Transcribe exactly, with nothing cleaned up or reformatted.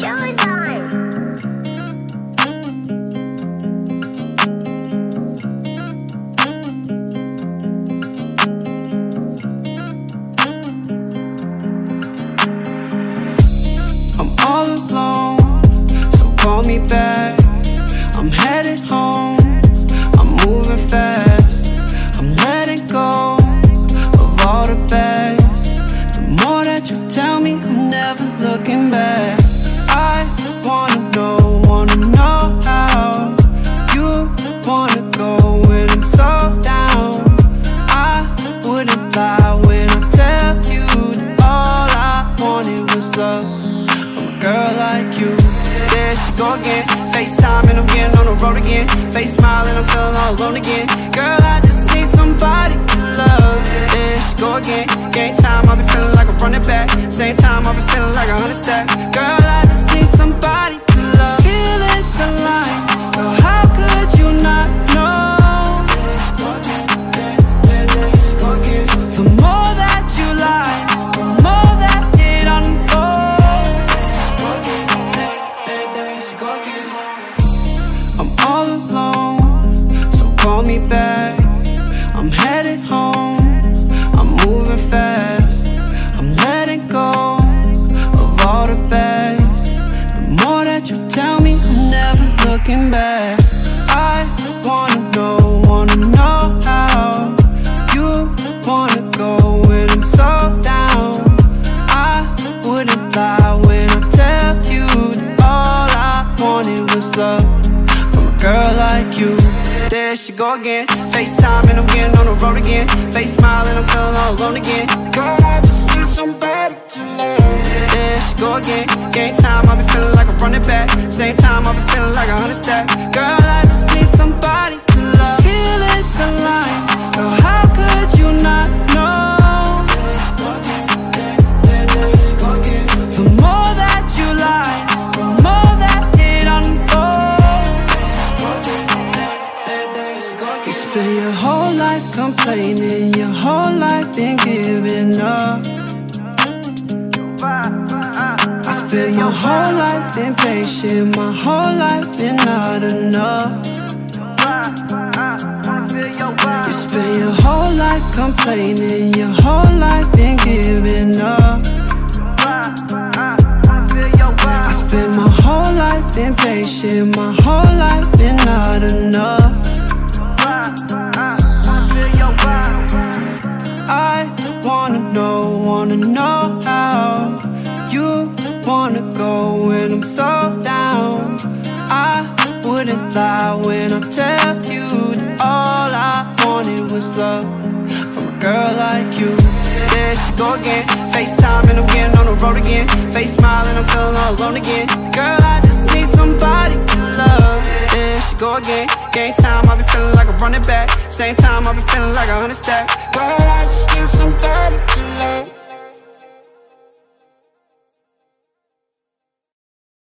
showtime. I'm all alone, so call me back. I'm headed home, I'm moving fast. I'm letting go of all the bags. More that you tell me, I'm never looking back. I wanna know, wanna know how you wanna go when I'm so down. I wouldn't lie when I tell you that all I wanted was love from a girl like you. There she go again, FaceTime and I'm getting on the road again. Face smile and I'm feeling all alone again. Girl, I just need somebody to love. There she go again, game time, I'll be feeling like I'm running back. Same time, I'll be feeling like a hundred stack. Girl, I just need somebody to love. Feelings aligned, girl, how could you not know? The more that you lie, the more that it unfolds. I'm all alone, so call me back. I'm headed home, I'm moving fast. I'm letting go of all the bags. The more that you tell me, I'm never looking back. I wanna know, wanna know how you wanna go when I'm so down. I wouldn't lie when I tell you that all I wanted was love from a girl like you. There she go again, FaceTime and I'm getting on the road again. Face smile and I'm feeling all alone again. Girl, I just need somebody to love. There she go again, game time, I'll be feeling like I'm running back. Same time, I'll be feeling like a hundred stack. Girl, I just need somebody to love. Feelings aligned, girl, how could you not know? The more that you lie, the more that it unfolds. You spend your whole life complaining, your whole life been giving up. I spent my whole life impatient, my whole life been not enough. You spend your whole life complaining, your whole life been giving up. I spent my whole life impatient, my whole life been not enough. I wanna know, wanna know how you wanna go when I'm so down. I wouldn't lie when I tell you that all I wanted was love from a girl like you. There she go again, FaceTime and I'm getting on the road again. Face smile and I'm feeling all alone again. Girl, I just need somebody to love. There she go again, game time, I'll be feeling like I'm running back. Same time, I'll be feeling like a hundred stack. Girl, I just need somebody to love.